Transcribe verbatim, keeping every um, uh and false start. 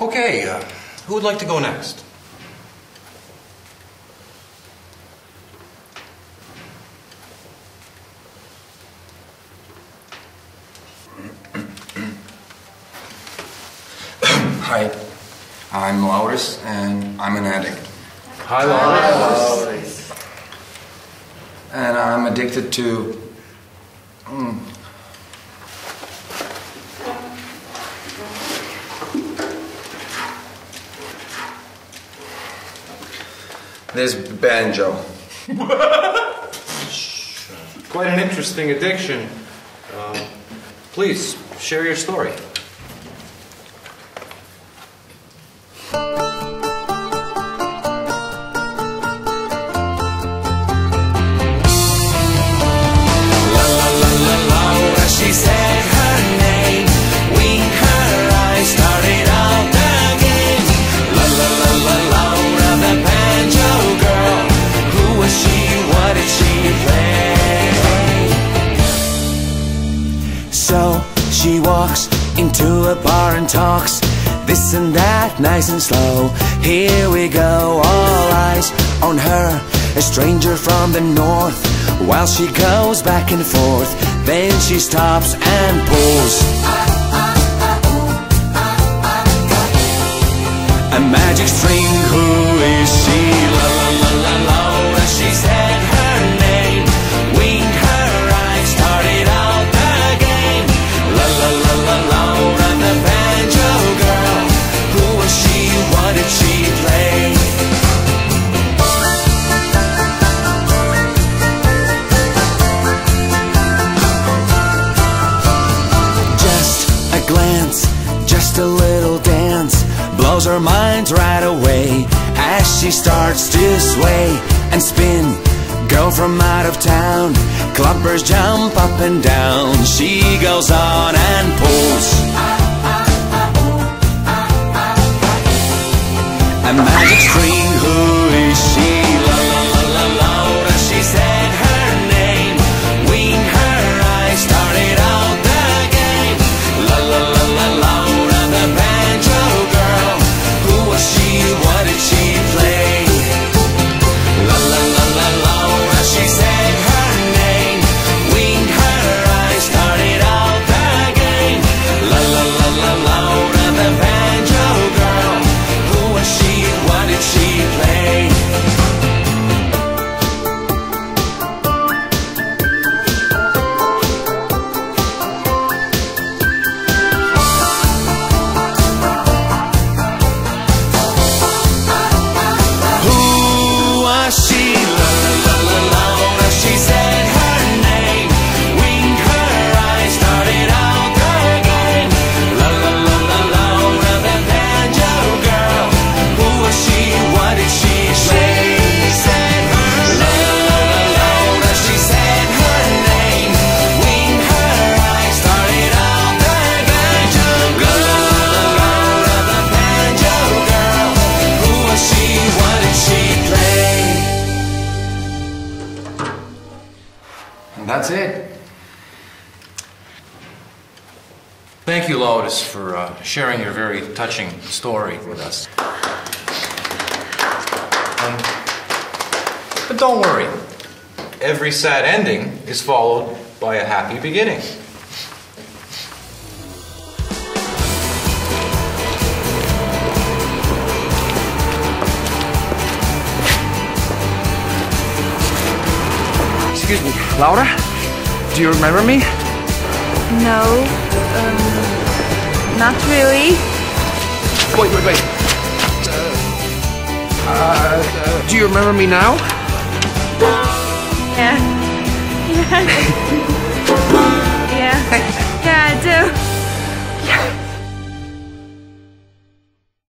Okay, uh, who would like to go next? Hi, I'm Lawrence and I'm an addict. Hi, Lawrence. And I'm addicted to mm, this banjo. Quite an interesting addiction. Uh, please share your story. So she walks into a bar and talks this and that, nice and slow. Here we go, all eyes on her, a stranger from the north. While she goes back and forth, then she stops and pulls a magic string. Who is she? La la la la Laura, she said her name. Wink her eyes, started out the game. La la la la Laura, the banjo girl. Who was she? What did she play? Just a glance, just a little dance, blows our minds right away as she starts to sway and spin. Girl from out of town, clubbers jump up and down. She goes on and pulls a magic string. Who is she? La la la la Laura, she said her name. Wing her eyes, started out the game. La la la la Laura, the banjo girl. Who was she? What did she play? La la la la Laura, she said her name. Wing her eyes, started out the game. La la la la Laura, the banjo girl. Who was she? What did she play? Who was she? La la la la Laura, she said her name. Wink her eyes, started out the game. La la la la Laura, the banjo girl. Who was she? What did she say? La la la la Laura, she said her name. Wink her eyes, started out the game. La la la la Laura, the banjo girl. Who was she? What did she play? And that's it. Thank you, Lotus, for uh, sharing your very touching story with us. Um, but don't worry, every sad ending is followed by a happy beginning. Excuse me, Laura? Do you remember me? No, um, not really. Wait, wait, wait. Uh, uh, do you remember me now? Yeah. Yeah.